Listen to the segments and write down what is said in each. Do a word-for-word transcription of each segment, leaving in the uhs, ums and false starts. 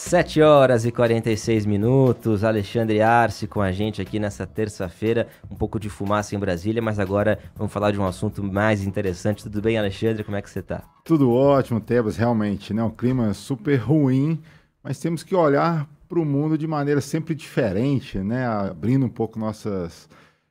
sete horas e quarenta e seis minutos, Alexandre Arce com a gente aqui nessa terça-feira, um pouco de fumaça em Brasília, mas agora vamos falar de um assunto mais interessante. Tudo bem, Alexandre? Como é que você tá? Tudo ótimo, Tebas, realmente, né? O clima é super ruim, mas temos que olhar para o mundo de maneira sempre diferente, né? Abrindo um pouco nossas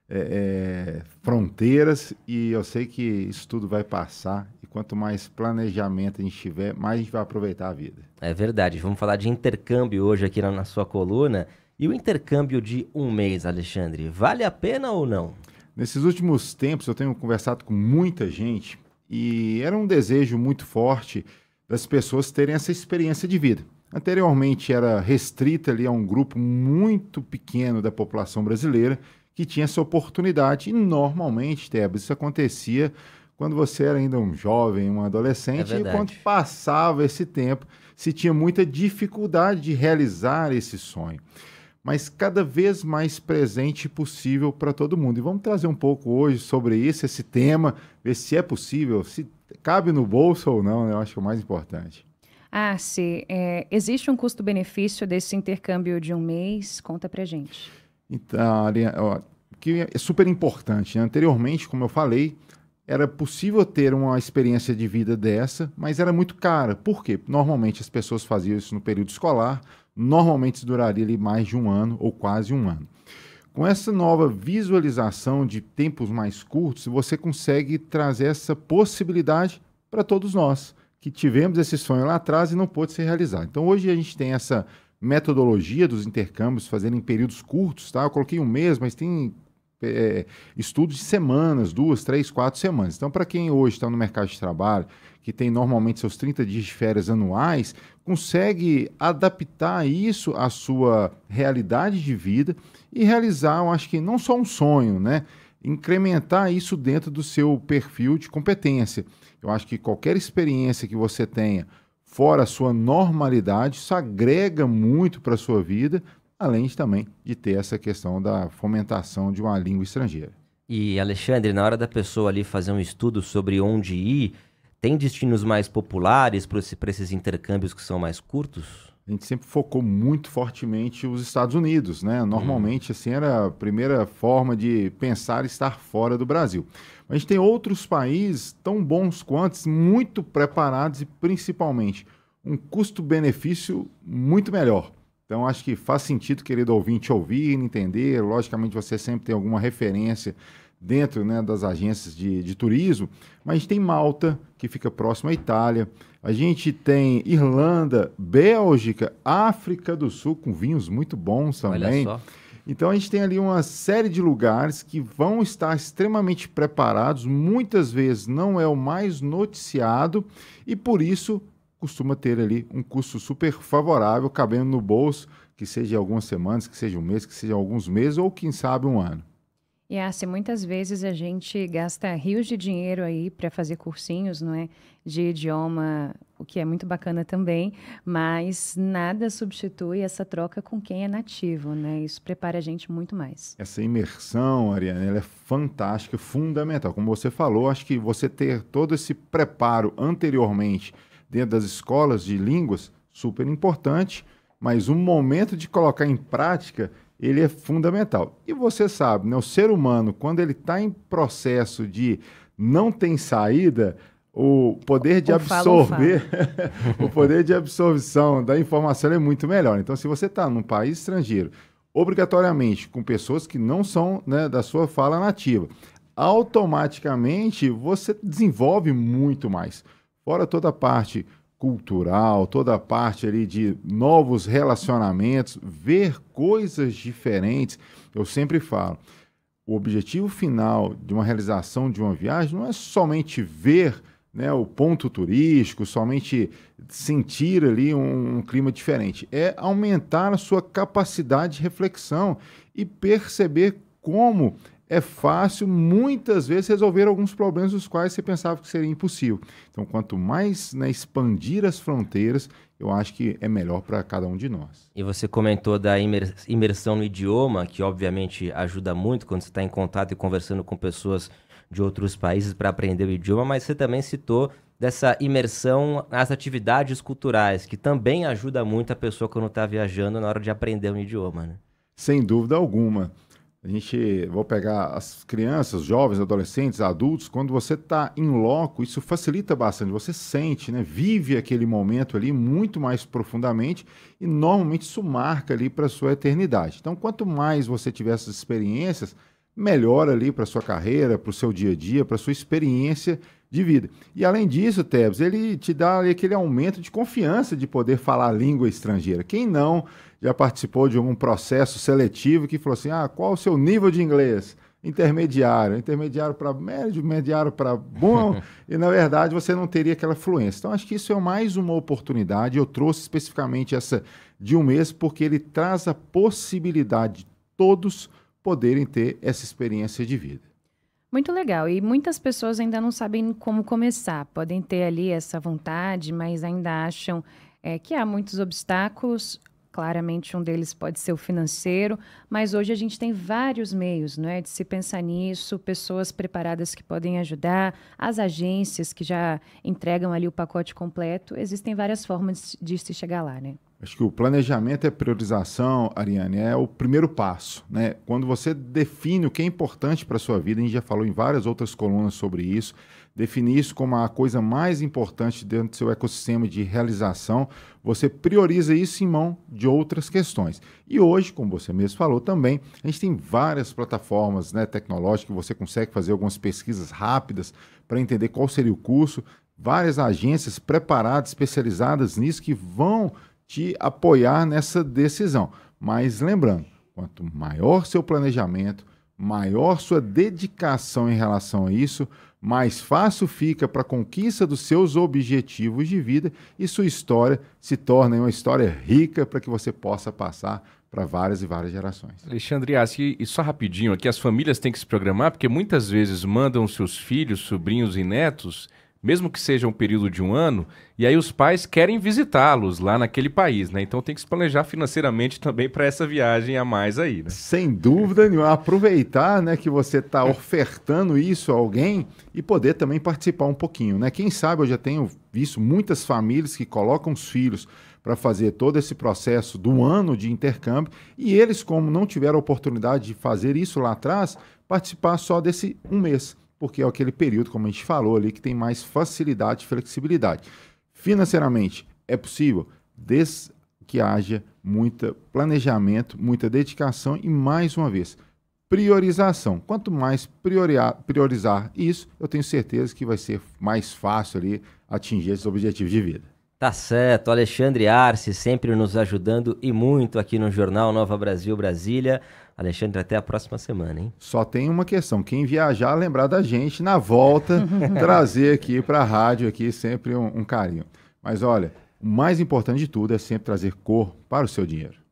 é, é, fronteiras, e eu sei que isso tudo vai passar. Quanto mais planejamento a gente tiver, mais a gente vai aproveitar a vida. É verdade. Vamos falar de intercâmbio hoje aqui na, na sua coluna. E o intercâmbio de um mês, Alexandre, vale a pena ou não? Nesses últimos tempos eu tenho conversado com muita gente e era um desejo muito forte das pessoas terem essa experiência de vida. Anteriormente era restrita ali a um grupo muito pequeno da população brasileira que tinha essa oportunidade. E normalmente, Tebas, isso acontecia quando você era ainda um jovem, um adolescente, é e quando passava esse tempo, se tinha muita dificuldade de realizar esse sonho. Mas cada vez mais presente possível para todo mundo. E vamos trazer um pouco hoje sobre isso, esse tema, ver se é possível, se cabe no bolso ou não, né? Eu acho que é o mais importante. Ah, sim. É, existe um custo-benefício desse intercâmbio de um mês? Conta pra gente. Então, ó, que é super importante, né? Anteriormente, como eu falei, era possível ter uma experiência de vida dessa, mas era muito cara. Por quê? Normalmente as pessoas faziam isso no período escolar, normalmente isso duraria ali mais de um ano ou quase um ano. Com essa nova visualização de tempos mais curtos, você consegue trazer essa possibilidade para todos nós, que tivemos esse sonho lá atrás e não pôde se realizar. Então hoje a gente tem essa metodologia dos intercâmbios, fazendo em períodos curtos, tá? Eu coloquei um mês, mas tem É, estudos de semanas, duas, três, quatro semanas. Então, para quem hoje está no mercado de trabalho, que tem normalmente seus trinta dias de férias anuais, consegue adaptar isso à sua realidade de vida e realizar, eu acho que não só um sonho, né? Incrementar isso dentro do seu perfil de competência. Eu acho que qualquer experiência que você tenha fora a sua normalidade, isso agrega muito para a sua vida, além de, também de ter essa questão da fomentação de uma língua estrangeira. E, Alexandre, na hora da pessoa ali fazer um estudo sobre onde ir, tem destinos mais populares para esses intercâmbios que são mais curtos? A gente sempre focou muito fortemente os Estados Unidos, né? Normalmente, hum. assim, era a primeira forma de pensar estar fora do Brasil. Mas a gente tem outros países tão bons quanto, muito preparados e, principalmente, um custo-benefício muito melhor. Então, acho que faz sentido, querido ouvinte, ouvir, entender. Logicamente, você sempre tem alguma referência dentro, né, das agências de, de turismo. Mas a gente tem Malta, que fica próximo à Itália. A gente tem Irlanda, Bélgica, África do Sul, com vinhos muito bons também. Olha só. Então, a gente tem ali uma série de lugares que vão estar extremamente preparados. Muitas vezes não é o mais noticiado e, por isso, costuma ter ali um custo super favorável, cabendo no bolso, que seja algumas semanas, que seja um mês, que seja alguns meses ou, quem sabe, um ano. E, assim, muitas vezes a gente gasta rios de dinheiro aí para fazer cursinhos, não é? De idioma, o que é muito bacana também, mas nada substitui essa troca com quem é nativo, né? Isso prepara a gente muito mais. Essa imersão, Ariane, ela é fantástica, fundamental. Como você falou, acho que você ter todo esse preparo anteriormente dentro das escolas de línguas, super importante, mas o momento de colocar em prática, ele é fundamental. E você sabe, né, o ser humano, quando ele está em processo de não tem saída, o poder de absorver, o poder de absorção da informação é muito melhor. Então, se você está num país estrangeiro, obrigatoriamente com pessoas que não são, né, da sua fala nativa, automaticamente você desenvolve muito mais. Fora toda a parte cultural, toda a parte ali de novos relacionamentos, ver coisas diferentes. Eu sempre falo, o objetivo final de uma realização de uma viagem não é somente ver, né, o ponto turístico, somente sentir ali um, um clima diferente. É aumentar a sua capacidade de reflexão e perceber como é fácil, muitas vezes, resolver alguns problemas dos quais você pensava que seria impossível. Então, quanto mais, né, expandir as fronteiras, eu acho que é melhor para cada um de nós. E você comentou da imersão no idioma, que obviamente ajuda muito quando você está em contato e conversando com pessoas de outros países para aprender o idioma, mas você também citou dessa imersão nas atividades culturais, que também ajuda muito a pessoa quando está viajando na hora de aprender um idioma, né? Sem dúvida alguma. A gente, vou pegar as crianças, jovens, adolescentes, adultos, quando você está em loco, isso facilita bastante, você sente, né? Vive aquele momento ali muito mais profundamente e normalmente isso marca ali para a sua eternidade. Então, quanto mais você tiver essas experiências, melhor ali para a sua carreira, para o seu dia a dia, para a sua experiência de vida. E além disso, Tebs, ele te dá aquele aumento de confiança de poder falar língua estrangeira. Quem não já participou de um processo seletivo que falou assim, ah, qual o seu nível de inglês? Intermediário, intermediário para médio, mediário para bom, e na verdade você não teria aquela fluência. Então acho que isso é mais uma oportunidade, eu trouxe especificamente essa de um mês, porque ele traz a possibilidade de todos poderem ter essa experiência de vida. Muito legal, e muitas pessoas ainda não sabem como começar, podem ter ali essa vontade, mas ainda acham é, que há muitos obstáculos, claramente um deles pode ser o financeiro, mas hoje a gente tem vários meios, não é, de se pensar nisso, pessoas preparadas que podem ajudar, as agências que já entregam ali o pacote completo, existem várias formas de se chegar lá, né? Acho que o planejamento e a priorização, Ariane, é o primeiro passo, né? Quando você define o que é importante para a sua vida, a gente já falou em várias outras colunas sobre isso, definir isso como a coisa mais importante dentro do seu ecossistema de realização, você prioriza isso em mão de outras questões. E hoje, como você mesmo falou também, a gente tem várias plataformas, né, tecnológicas que você consegue fazer algumas pesquisas rápidas para entender qual seria o curso, várias agências preparadas, especializadas nisso, que vão te apoiar nessa decisão. Mas lembrando, quanto maior seu planejamento, maior sua dedicação em relação a isso, mais fácil fica para a conquista dos seus objetivos de vida e sua história se torna uma história rica para que você possa passar para várias e várias gerações. Alexandre Arce, e só rapidinho aqui, as famílias têm que se programar, porque muitas vezes mandam seus filhos, sobrinhos e netos, mesmo que seja um período de um ano, e aí os pais querem visitá-los lá naquele país, né? Então tem que se planejar financeiramente também para essa viagem a mais aí, né? Sem dúvida nenhuma. Aproveitar, né, que você está ofertando isso a alguém e poder também participar um pouquinho, né? Quem sabe, eu já tenho visto muitas famílias que colocam os filhos para fazer todo esse processo do ano de intercâmbio e eles, como não tiveram a oportunidade de fazer isso lá atrás, participar só desse um mês, porque é aquele período, como a gente falou ali, que tem mais facilidade e flexibilidade. Financeiramente, é possível, desde que haja muito planejamento, muita dedicação e, mais uma vez, priorização. Quanto mais priorizar isso, eu tenho certeza que vai ser mais fácil ali atingir esses objetivos de vida. Tá certo, Alexandre Arce sempre nos ajudando e muito aqui no Jornal Nova Brasil Brasília. Alexandre, até a próxima semana, hein? Só tem uma questão, quem viajar, lembrar da gente na volta, trazer aqui para a rádio, aqui sempre um, um carinho. Mas olha, o mais importante de tudo é sempre trazer cor para o seu dinheiro.